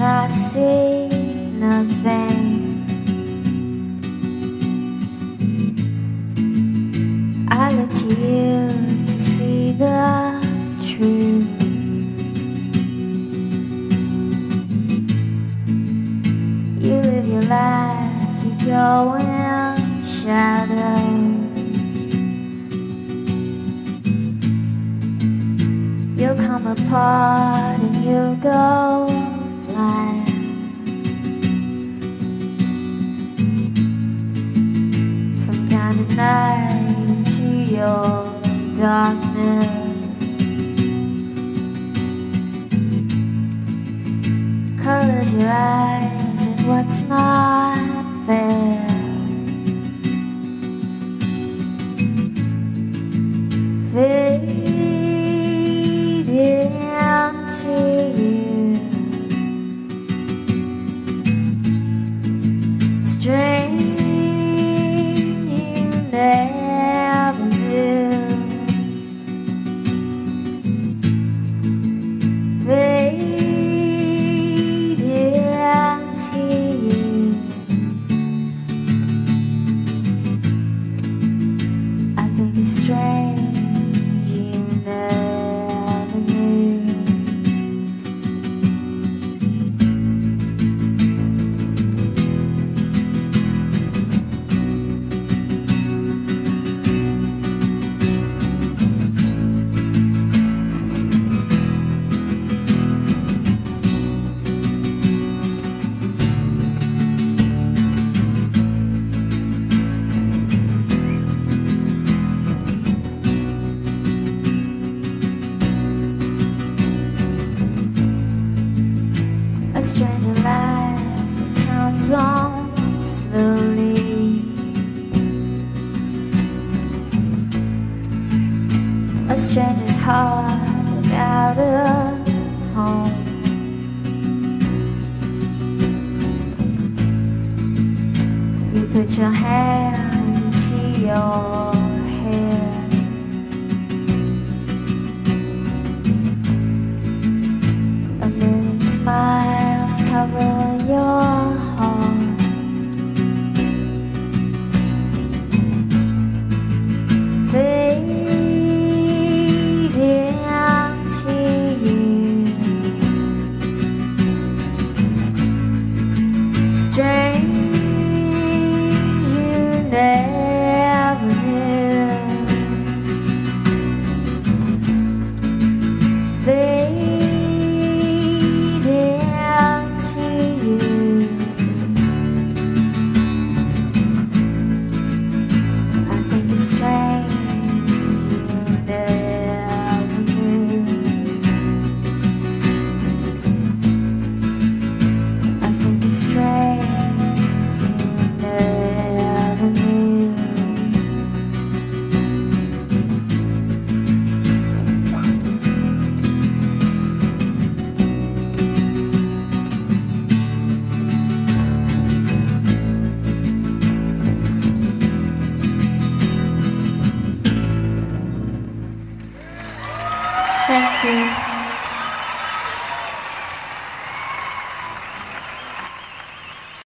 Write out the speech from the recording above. but I see nothing. I look to you to see the truth. You live your life, you go in a shadow. You'll come apart and you'll go blind. Some kind of night into your darkness. Close your eyes at what's not there. A stranger light comes on slowly. A stranger's heart without a home. You put your hands into your hair. A million smiles cover your heart. Fading out to you. Strange, you never knew. Thank you.